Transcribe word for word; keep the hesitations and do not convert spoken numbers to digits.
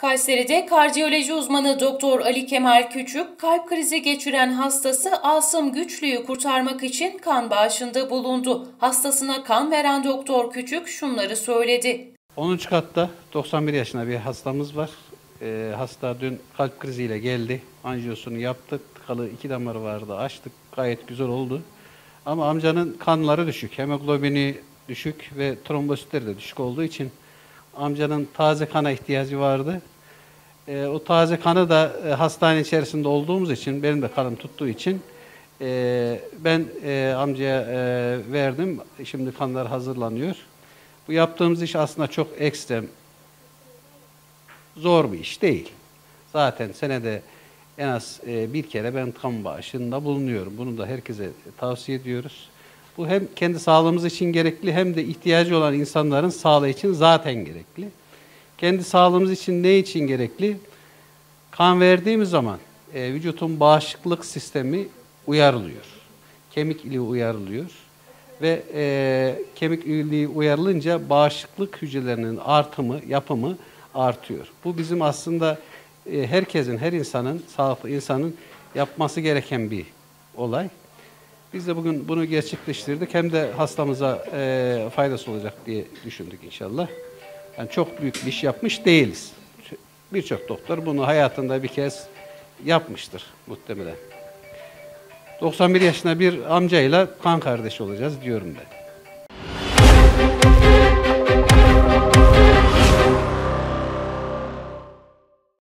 Kayseri'de kardiyoloji uzmanı Doktor Ali Kemal Küçük, kalp krizi geçiren hastası Asım Güçlü'yü kurtarmak için kan bağışında bulundu. Hastasına kan veren Doktor Küçük şunları söyledi. onuncu katta doksan bir yaşında bir hastamız var. Ee, hasta dün kalp kriziyle geldi. Anjiyosunu yaptık. Tıkalı iki damarı vardı. Açtık. Gayet güzel oldu. Ama amcanın kanları düşük. Hemoglobini düşük ve trombositleri de düşük olduğu için amcanın taze kana ihtiyacı vardı. E, o taze kanı da e, hastane içerisinde olduğumuz için, benim de kanım tuttuğu için e, ben e, amcaya e, verdim. Şimdi kanlar hazırlanıyor. Bu yaptığımız iş aslında çok ekstrem, zor bir iş değil. Zaten senede en az e, bir kere ben kan bağışında bulunuyorum. Bunu da herkese tavsiye ediyoruz. Bu hem kendi sağlığımız için gerekli hem de ihtiyacı olan insanların sağlığı için zaten gerekli. Kendi sağlığımız için ne için gerekli? Kan verdiğimiz zaman e, vücutun bağışıklık sistemi uyarılıyor. Kemik iliği uyarılıyor. Ve e, kemik iliği uyarılınca bağışıklık hücrelerinin artımı, yapımı artıyor. Bu bizim aslında e, herkesin, her insanın, sağlıklı insanın yapması gereken bir olay. Biz de bugün bunu gerçekleştirdik. Hem de hastamıza e, faydası olacak diye düşündük inşallah. Yani çok büyük bir iş yapmış değiliz. Birçok doktor bunu hayatında bir kez yapmıştır muhtemelen. doksan bir yaşında bir amcayla kan kardeşi olacağız diyorum ben.